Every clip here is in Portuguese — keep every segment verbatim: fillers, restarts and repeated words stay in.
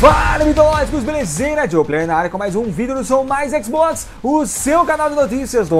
Fala, mitológicos, belezeira? Joeplayer na área com mais um vídeo do Som Mais Xbox, o seu canal de notícias do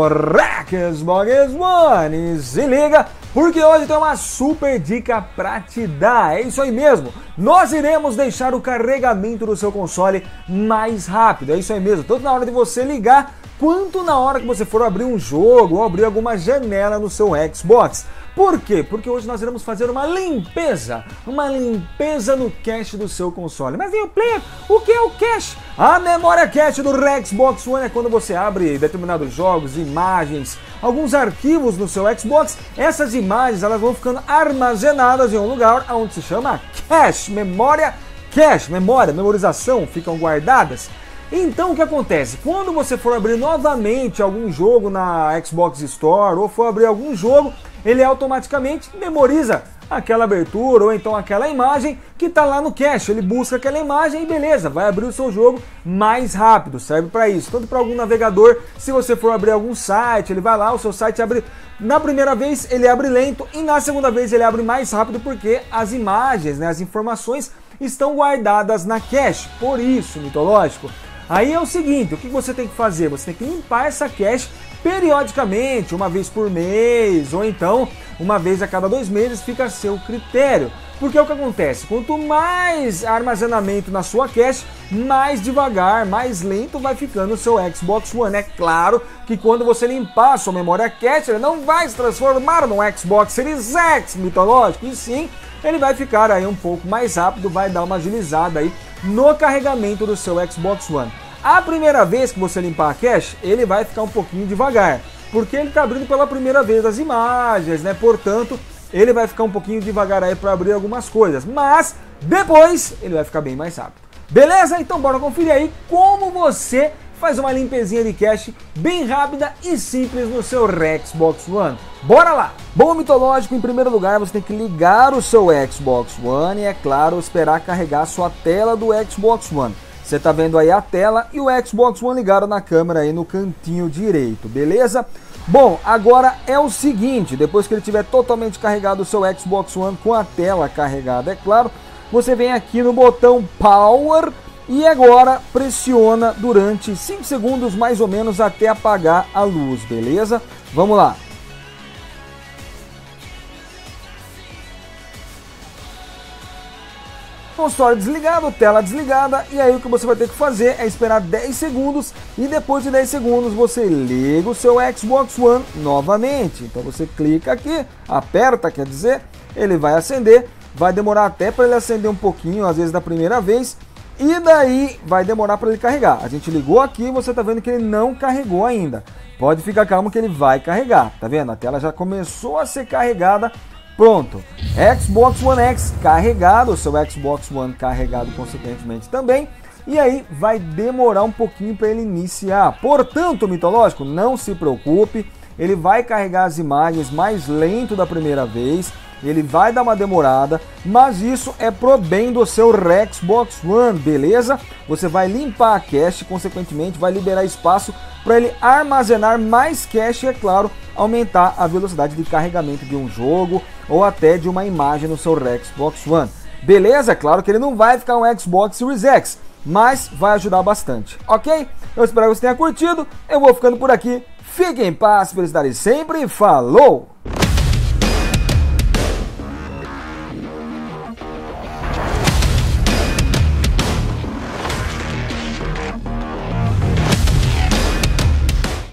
Xbox One. Se liga, porque hoje tem uma super dica pra te dar, é isso aí mesmo. Nós iremos deixar o carregamento do seu console mais rápido, é isso aí mesmo, tanto na hora de você ligar, quanto na hora que você for abrir um jogo ou abrir alguma janela no seu Xbox. Por quê? Porque hoje nós iremos fazer uma limpeza, uma limpeza no cache do seu console. Mas e o player, o que é o cache? A memória cache do Xbox One é quando você abre determinados jogos, imagens, alguns arquivos no seu Xbox. Essas imagens elas vão ficando armazenadas em um lugar onde se chama cache, memória cache, memória, memorização, ficam guardadas. Então o que acontece? Quando você for abrir novamente algum jogo na Xbox Store ou for abrir algum jogo, ele automaticamente memoriza aquela abertura ou então aquela imagem que está lá no cache. Ele busca aquela imagem e beleza, vai abrir o seu jogo mais rápido, serve para isso. Tanto para algum navegador, se você for abrir algum site, ele vai lá, o seu site abre... Na primeira vez ele abre lento e na segunda vez ele abre mais rápido porque as imagens, né, as informações estão guardadas na cache. Por isso, mitológico. Aí é o seguinte, o que você tem que fazer? Você tem que limpar essa cache periodicamente, uma vez por mês, ou então uma vez a cada dois meses, fica a seu critério. Porque é o que acontece, quanto mais armazenamento na sua cache, mais devagar, mais lento vai ficando o seu Xbox One. É claro que quando você limpar a sua memória cache, ele não vai se transformar num Xbox Series X, mitológico, e sim, ele vai ficar aí um pouco mais rápido, vai dar uma agilizada aí no carregamento do seu Xbox One. A primeira vez que você limpar a cache, ele vai ficar um pouquinho devagar, porque ele está abrindo pela primeira vez as imagens, né? Portanto, ele vai ficar um pouquinho devagar aí para abrir algumas coisas, mas depois ele vai ficar bem mais rápido. Beleza? Então bora conferir aí como você faz uma limpezinha de cache bem rápida e simples no seu Xbox One. Bora lá! Bom, mitológico, em primeiro lugar você tem que ligar o seu Xbox One e, é claro, esperar carregar a sua tela do Xbox One. Você tá vendo aí a tela e o Xbox One ligado na câmera aí no cantinho direito, beleza? Bom, agora é o seguinte, depois que ele tiver totalmente carregado o seu Xbox One com a tela carregada, é claro, você vem aqui no botão Power e agora pressiona durante cinco segundos mais ou menos até apagar a luz, beleza? Vamos lá. Console desligado, tela desligada, e aí o que você vai ter que fazer é esperar dez segundos e depois de dez segundos você liga o seu Xbox One novamente. Então você clica aqui, aperta, quer dizer, ele vai acender, vai demorar até para ele acender um pouquinho, às vezes da primeira vez, e daí vai demorar para ele carregar. A gente ligou aqui, você tá vendo que ele não carregou ainda. Pode ficar calmo que ele vai carregar, tá vendo? A tela já começou a ser carregada. Pronto, Xbox One X carregado, o seu Xbox One carregado consequentemente também, e aí vai demorar um pouquinho para ele iniciar. Portanto, mitológico, não se preocupe, ele vai carregar as imagens mais lento da primeira vez, ele vai dar uma demorada, mas isso é pro bem do seu Xbox One, beleza? Você vai limpar a cache, consequentemente vai liberar espaço para ele armazenar mais cache e, é claro, aumentar a velocidade de carregamento de um jogo ou até de uma imagem no seu Xbox One. Beleza? Claro que ele não vai ficar um Xbox Series X, mas vai ajudar bastante, ok? Eu espero que você tenha curtido, eu vou ficando por aqui, fique em paz, felicidade sempre, falou!